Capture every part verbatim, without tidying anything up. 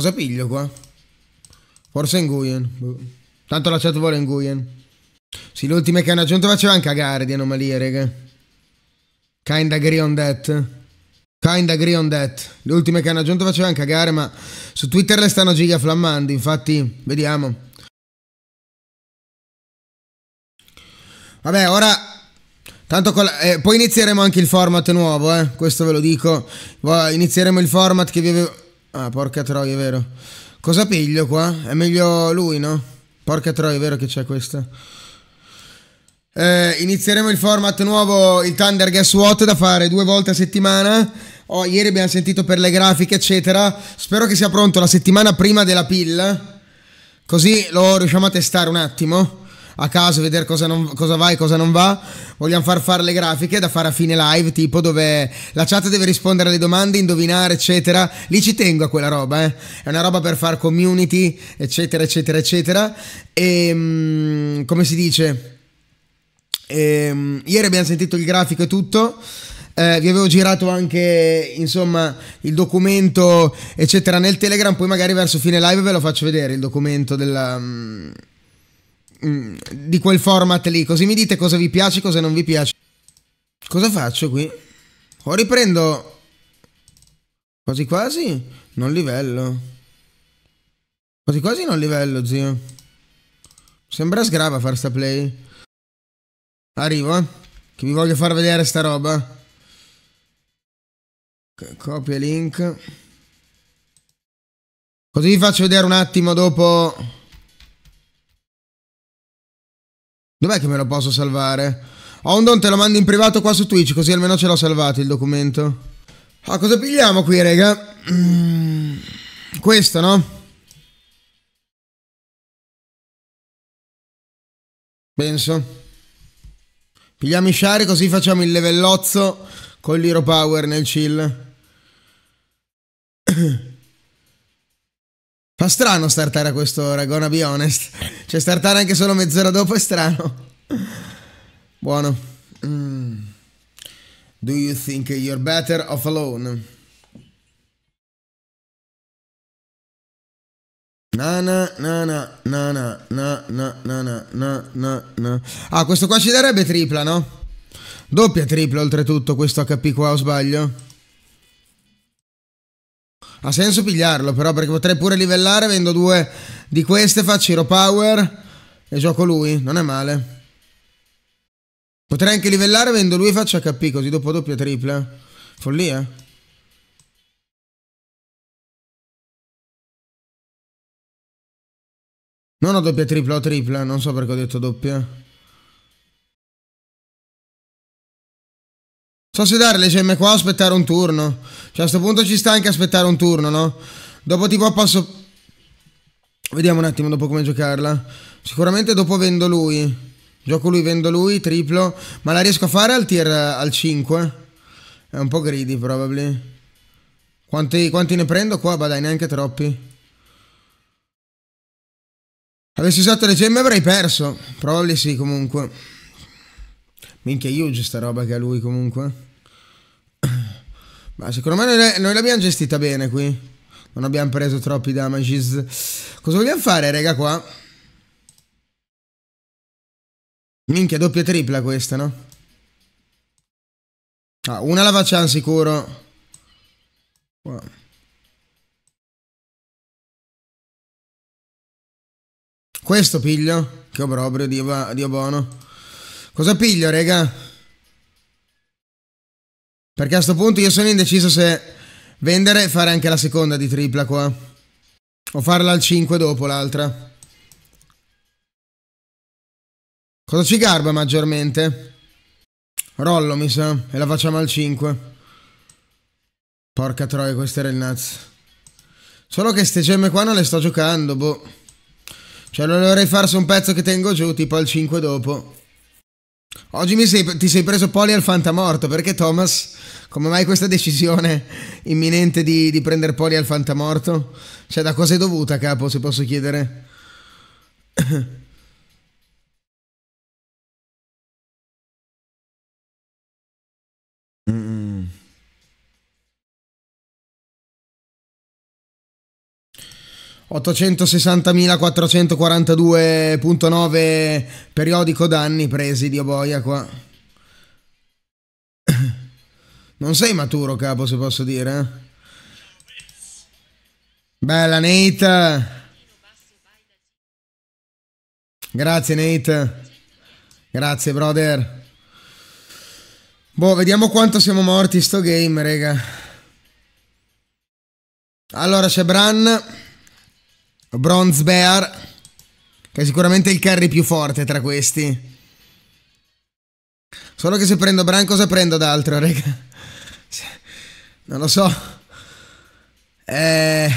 Cosa piglio qua? Forse Nguyen. Tanto la chat vuole Nguyen. Sì, le ultime che hanno aggiunto facevano cagare di anomalie, raga. Kinda agree on that. Kinda agree on that. Le ultime che hanno aggiunto facevano cagare, ma su Twitter le stanno gigaflammando, infatti, vediamo. Vabbè, ora... Tanto con la, eh, poi inizieremo anche il format nuovo, eh, questo ve lo dico. Inizieremo il format che vi avevo... Ah, porca troia, è vero. Cosa piglio qua? È meglio lui, no? Porca troia, è vero che c'è questa. Eh, inizieremo il format nuovo, il Thunder Guess What, da fare due volte a settimana. Oh, ieri abbiamo sentito per le grafiche, eccetera. Spero che sia pronto la settimana prima della pill, così lo riusciamo a testare un attimo. A caso, vedere cosa, non, cosa va e cosa non va. Vogliamo far fare le grafiche da fare a fine live, tipo dove la chat deve rispondere alle domande, indovinare, eccetera. Lì ci tengo a quella roba, eh. È una roba per far community, eccetera, eccetera, eccetera. E come si dice? E, ieri abbiamo sentito il grafico e tutto. Eh, vi avevo girato anche, insomma, il documento, eccetera, nel Telegram. Poi magari verso fine live ve lo faccio vedere il documento della... Mh, di quel format lì, così mi dite cosa vi piace, cosa non vi piace. Cosa faccio qui? O riprendo quasi quasi non livello, quasi quasi non livello, zio. Sembra sgrava far sta play. Arrivo, eh? Che vi voglio far vedere sta roba. Copia link, così vi faccio vedere un attimo dopo. Dov'è che me lo posso salvare? Ho un don, te lo mando in privato qua su Twitch, così almeno ce l'ho salvato il documento. Ah, cosa pigliamo qui, raga? Mm, questo, no? Penso. Pigliamo i share, così facciamo il levellozzo con l'Hero Power nel chill. Fa strano startare a quest'ora, gonna be honest. Cioè, startare anche solo mezz'ora dopo è strano. Buono. Mm. Do you think you're better off alone? Na na na na na na na na na na na na. Ah, questo qua ci darebbe tripla, no? Doppia tripla, oltretutto, questo acca pi qua, o sbaglio? Ha senso pigliarlo però, perché potrei pure livellare, vendo due di queste, faccio Hero Power e gioco lui, non è male. Potrei anche livellare, vendo lui e faccio acca pi, così dopo doppia tripla. Follia. Non ho doppia tripla, o tripla, non so perché ho detto doppia. So se dare le gemme qua o aspettare un turno. Cioè, a sto punto ci sta anche aspettare un turno, no? Dopo tipo posso... Vediamo un attimo dopo come giocarla. Sicuramente dopo vendo lui. Gioco lui, vendo lui, triplo. Ma la riesco a fare al tier al cinque? È un po' greedy, probably. Quanti, quanti ne prendo qua? Bah dai, neanche troppi. Avessi usato le gemme avrei perso. Probably sì, comunque. Minchia, huge sta roba che ha lui, comunque. Ma secondo me noi, noi l'abbiamo gestita bene qui. Non abbiamo preso troppi damages. Cosa vogliamo fare, raga, qua? Minchia, doppia tripla questa, no? Ah, una la facciamo sicuro. Wow. Questo piglio. Che obbrobrio, Dio, Dio buono. Cosa piglio, raga? Perché a sto punto io sono indeciso se vendere e fare anche la seconda di tripla qua, o farla al cinque dopo l'altra. Cosa ci garba maggiormente? Rollo, mi sa. E la facciamo al cinque. Porca troia, questo era il nuts. Solo che ste gemme qua non le sto giocando, boh. Cioè, lo dovrei fare su un pezzo che tengo giù, tipo al cinque dopo. Oggi mi sei, ti sei preso Poli al fantamorto, perché Thomas? Come mai questa decisione imminente di, di prendere Poli al fantamorto? Cioè, da cosa è dovuta, capo, se posso chiedere? mm. ottocentosessantamila quattrocentoquarantadue virgola nove periodico danni presi, Dio boia qua. Non sei maturo, capo, se posso dire. Bella Nate. Grazie Nate. Grazie brother. Boh, vediamo quanto siamo morti sto game, raga. Allora c'è Bran Bronze Bear, che è sicuramente il carry più forte tra questi. Solo che se prendo Bran cosa prendo d'altro, raga? Non lo so. Eh...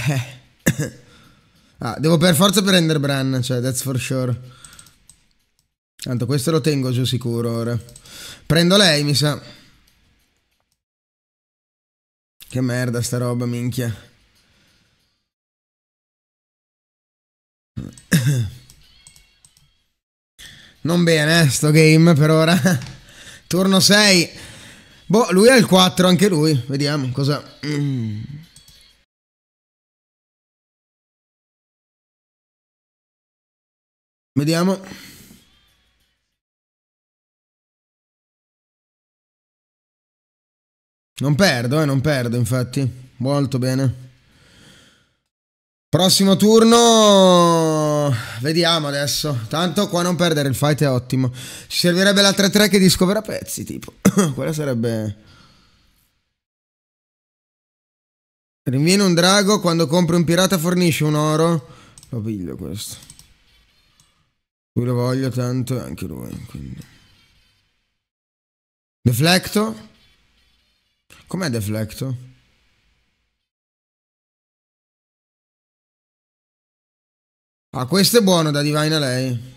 Ah, devo per forza prendere Bran, cioè, that's for sure. Tanto questo lo tengo giù sicuro ora. Prendo lei, mi sa. Che merda sta roba, minchia. Non bene, eh, sto game per ora. Turno sei. Boh, lui ha il quattro, anche lui. Vediamo cosa... Mm. Vediamo. Non perdo, eh, non perdo, infatti. Molto bene. Prossimo turno. Vediamo adesso. Tanto qua non perdere il fight è ottimo. Ci servirebbe la tre tre che discovera pezzi, tipo. Quella sarebbe... Rinviene un drago, quando compri un pirata fornisce un oro. Lo piglio questo. Lui lo voglio tanto, anche lui, quindi. Deflecto? Com'è deflecto? Ah, questo è buono da divina lei.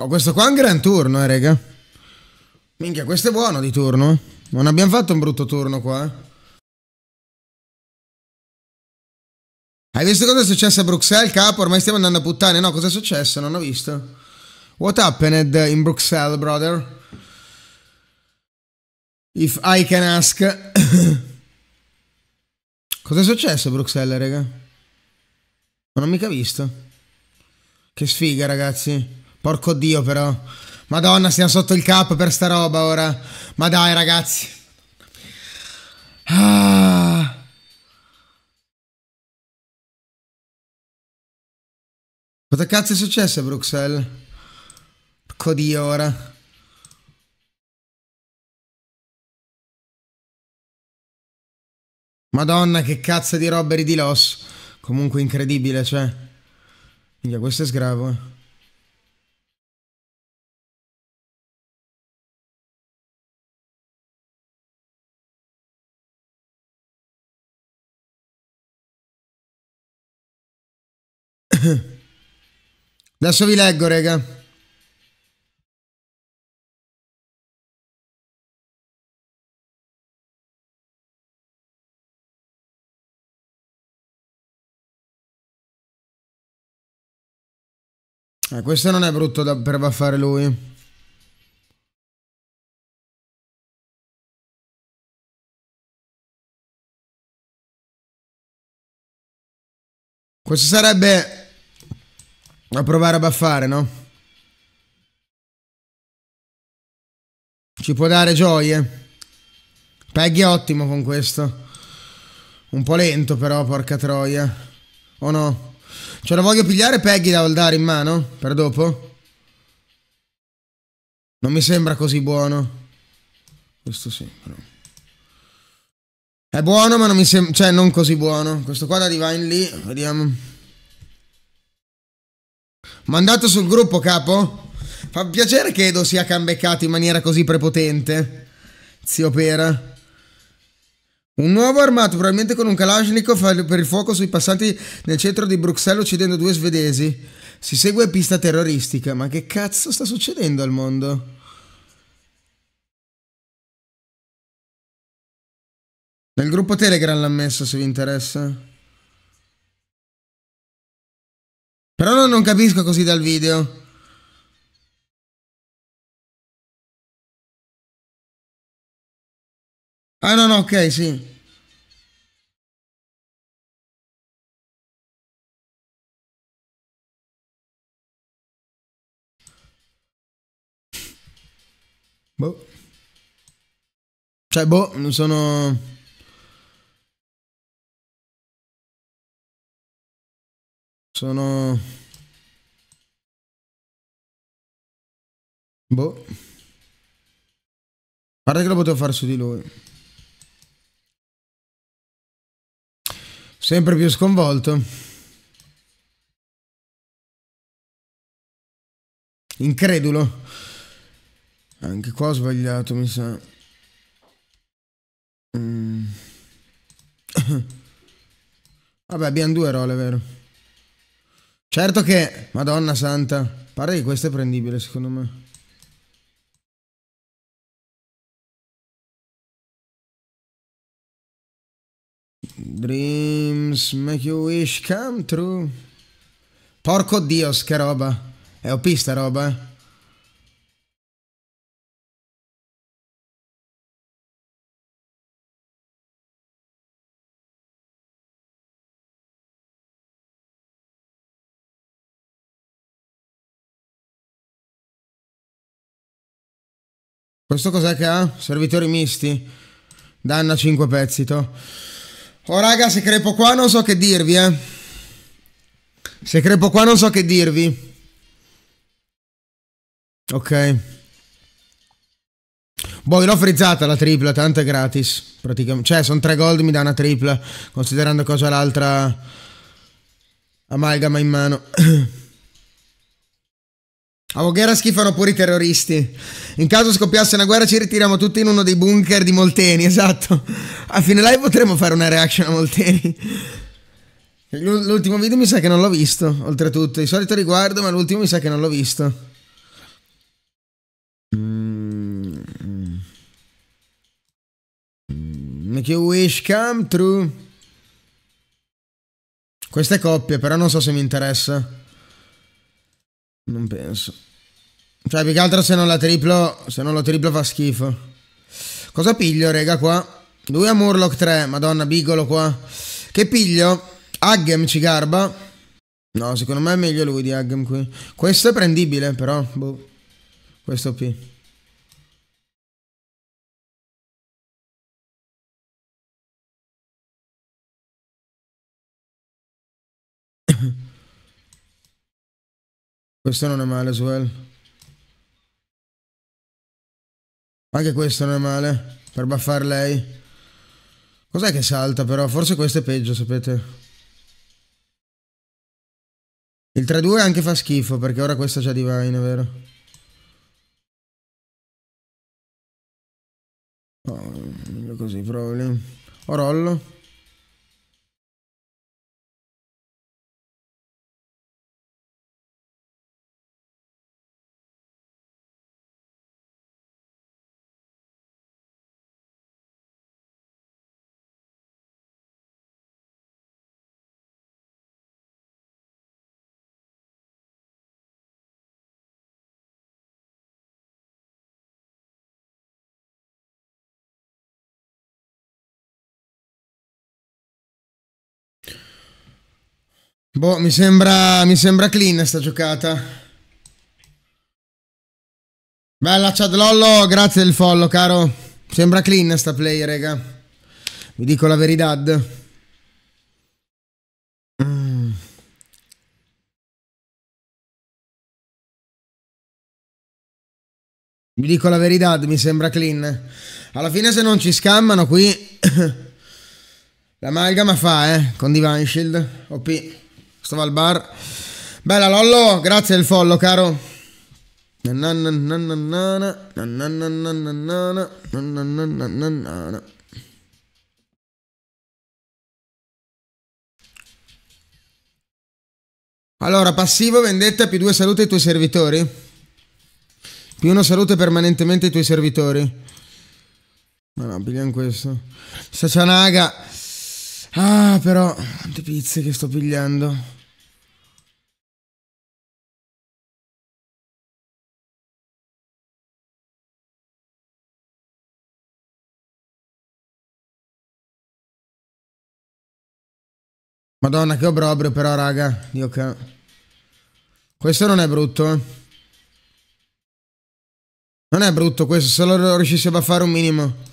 Oh, questo qua è un gran turno, eh, raga. Minchia, questo è buono di turno. Non abbiamo fatto un brutto turno qua, eh. Hai visto cosa è successo a Bruxelles, capo? Ormai stiamo andando a puttane. No, cosa è successo? Non ho visto. What happened in Bruxelles, brother? If I can ask. Cosa è successo a Bruxelles, raga? Non ho mica visto. Che sfiga, ragazzi. Porco Dio però. Madonna, stiamo sotto il cap per sta roba ora. Ma dai ragazzi. Ah. Cosa cazzo è successo a Bruxelles? Porco Dio ora. Madonna, che cazzo di robbery di Los. Comunque incredibile, cioè. Minchia, questo è sgravo, eh. Adesso vi leggo, raga. Eh, questo non è brutto da, per baffare lui. Questo sarebbe... a provare a baffare, no? Ci può dare gioie. Peggy è ottimo con questo. Un po' lento però, porca troia. O no? Ce la voglio pigliare Peggy da holdare in mano? Per dopo? Non mi sembra così buono. Questo sì, però. È buono ma non mi sembra... cioè non così buono. Questo qua da Divine lì, vediamo. Mandato sul gruppo, capo? Fa piacere che Edo sia comebackato in maniera così prepotente. Zio Pera. Un nuovo armato, probabilmente con un Kalashnikov, per il fuoco sui passanti nel centro di Bruxelles, uccidendo due svedesi. Si segue pista terroristica. Ma che cazzo sta succedendo al mondo? Nel gruppo Telegram l'ha messo, se vi interessa. Però no, non capisco così dal video. Ah no, no, ok, sì. Boh. Cioè, boh, non sono... Sono... Boh. Guarda che lo potevo fare su di lui. Sempre più sconvolto. Incredulo. Anche qua ho sbagliato, mi sa. Mm. Vabbè, abbiamo due role, vero? Certo che... Madonna santa. Pare che questo è prendibile, secondo me. Dreams make your wish come true. Porco dios, che roba. È O P sta roba, eh. Questo cos'è che ha? Servitori misti. Danna cinque pezzi, to. Oh raga, se crepo qua non so che dirvi, eh. Se crepo qua non so che dirvi. Ok. Boh, l'ho frizzata la tripla, tanto è gratis. Praticamente. Cioè, sono tre gold, mi dà una tripla. Considerando cosa l'altra amalgama in mano. A Voghera schifano pure i terroristi. In caso scoppiasse una guerra ci ritiriamo tutti in uno dei bunker di Molteni, esatto. A fine live potremo fare una reaction a Molteni. L'ultimo video mi sa che non l'ho visto, oltretutto. Di solito riguardo, ma l'ultimo mi sa che non l'ho visto. Make your wish come true. Queste coppie, però non so se mi interessa. Non penso. Cioè, più che altro se non la triplo. Se non lo triplo fa schifo. Cosa piglio, rega, qua? Lui ha Murloc tre. Madonna, bigolo qua. Che piglio? Haggem ci garba? No, secondo me è meglio lui di Haggem qui. Questo è prendibile, però. Boh. Questo P. Questo non è male, Swell. Anche questo non è male. Per buffar lei. Cos'è che salta però? Forse questo è peggio, sapete. Il tre due anche fa schifo, perché ora questa c'ha Divine, vero? Oh, così, probably. O rollo. Boh, mi sembra, mi sembra clean sta giocata. Bella Chad Lollo, grazie del follow, caro. Sembra clean sta play, raga. Vi dico la verità. Mm. Vi dico la verità, mi sembra clean. Alla fine se non ci scammano qui... L'amalgama fa, eh, con Divine Shield. O P. Stavo al bar. Bella Lollo, grazie del follow, caro. Allora, passivo vendetta, più due salute ai tuoi servitori. Più uno salute permanentemente ai tuoi servitori. No, no, pigliamo questo. Sachanaga. Ah, però, quante pizze che sto pigliando. Madonna, che obbrobrio, però, raga. Dio che... Questo non è brutto, eh. Non è brutto questo, se lo riuscissi a baffare un minimo.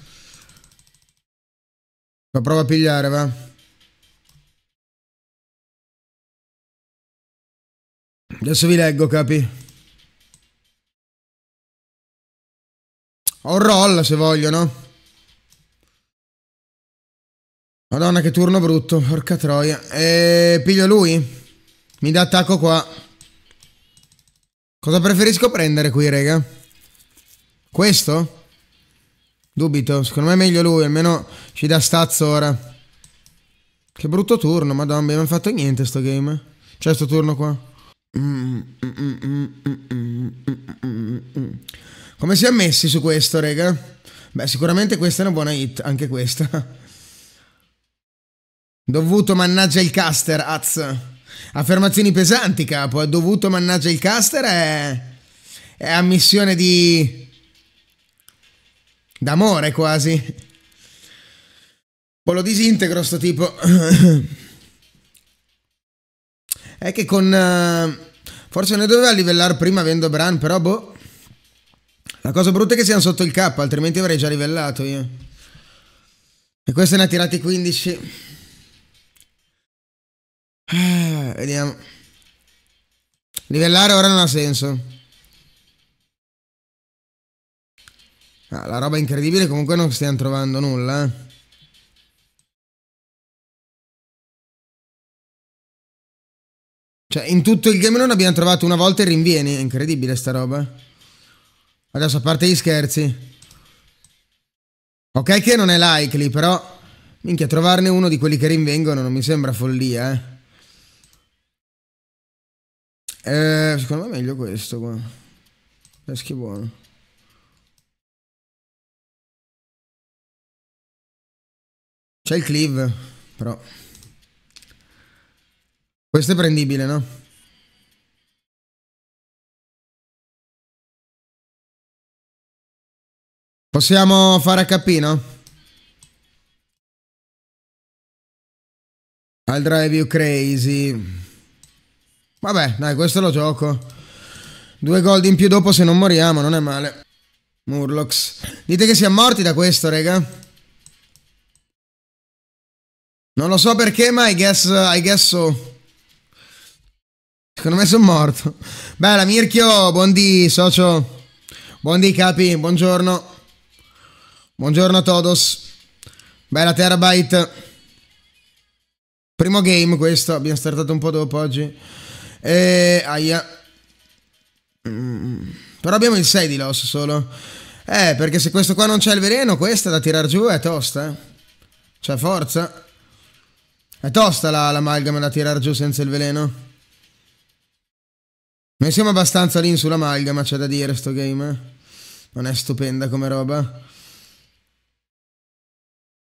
Ma prova a pigliare, va. Adesso vi leggo, capi. Ho un roll, se vogliono. Madonna, che turno brutto, porca troia. E piglio lui? Mi dà attacco qua. Cosa preferisco prendere qui, raga? Questo? Dubito, secondo me è meglio lui, almeno ci dà stazzo ora. Che brutto turno, madonna, non abbiamo fatto niente sto game. C'è sto turno qua. Come si è messi su questo, raga? Beh, sicuramente questa è una buona hit, anche questa. Dovuto mannaggia il caster, az. Affermazioni pesanti, capo, è dovuto mannaggia il caster è... è ammissione di... d'amore quasi. O lo disintegro sto tipo. È che con uh, forse ne doveva livellare prima avendo Bran, però boh. La cosa brutta è che siamo sotto il K, altrimenti avrei già livellato io. E questo ne ha tirati quindici. ah, Vediamo. Livellare ora non ha senso. Ah, la roba è incredibile, comunque non stiamo trovando nulla, eh. Cioè, in tutto il game non abbiamo trovato una volta i rinvieni. È incredibile sta roba. Adesso, a parte gli scherzi, ok che non è likely, però minchia, trovarne uno di quelli che rinvengono non mi sembra follia, eh. Eh, secondo me è meglio questo qua. È schifoso. C'è il cleave, però. Questo è prendibile, no? Possiamo fare H P, no? I'll drive you crazy. Vabbè, dai, questo lo gioco. Due gold in più dopo se non moriamo, non è male. Murlocs. Dite che siamo morti da questo, raga. Non lo so perché, ma I guess, I guess so. Secondo me sono morto. Bella, Mirchio, buon dì, socio. Buon dì, capi, buongiorno. Buongiorno a todos. Bella, Terabyte. Primo game questo, abbiamo startato un po' dopo oggi. E... aia. Però abbiamo il sei di loss solo. Eh, perché se questo qua non c'è il veleno, questa da tirar giù è tosta, eh. C'è forza. È tosta l'amalgama da tirare giù senza il veleno. Noi siamo abbastanza lì sull'amalgama, c'è da dire, sto game, eh? Non è stupenda come roba.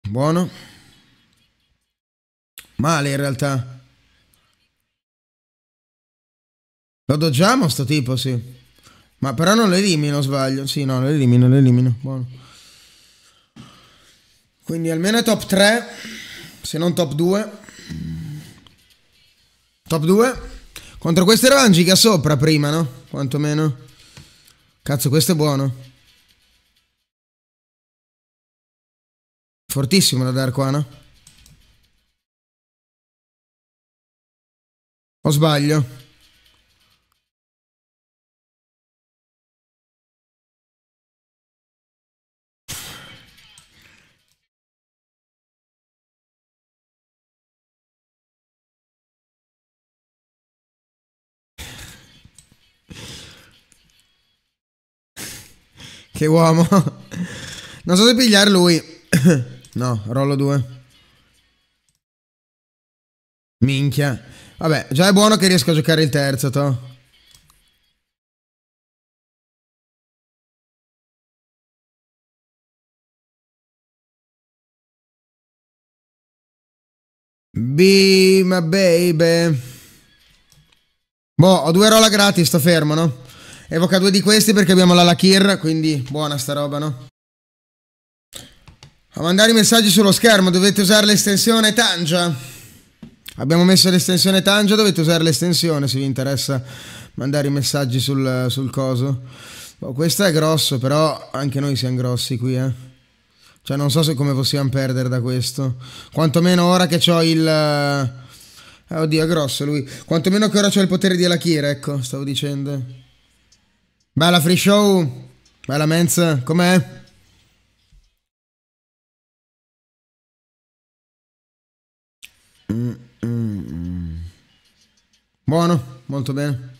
Buono. Male in realtà. Lo doggiamo sto tipo, sì. Ma però non lo elimino, sbaglio. Sì, no, lo elimino, lo elimino. Buono. Quindi almeno è top tre, se non top due. Top due. Contro questi eravamo giga sopra prima, no? Quanto meno. Cazzo, questo è buono. Fortissimo da dare qua, no? O sbaglio? Che uomo. Non so se pigliare lui. No, rollo due. Minchia. Vabbè, già è buono che riesco a giocare il terzo, to. Be my baby. Boh, ho due rola gratis, sto fermo, no? Evoca due di questi perché abbiamo la Lakir, quindi buona sta roba, no? A mandare i messaggi sullo schermo dovete usare l'estensione Tangia. Abbiamo messo l'estensione Tangia, dovete usare l'estensione se vi interessa mandare i messaggi sul, sul coso. Boh, questo è grosso, però anche noi siamo grossi qui, eh. Cioè non so se come possiamo perdere da questo. Quantomeno ora che c'ho il... Eh, oddio, è grosso lui. Quantomeno che ora c'ho il potere di Alakir, ecco, stavo dicendo. Bella free show. Bella mensa. Com'è? Mm, mm, mm. Buono, molto bene.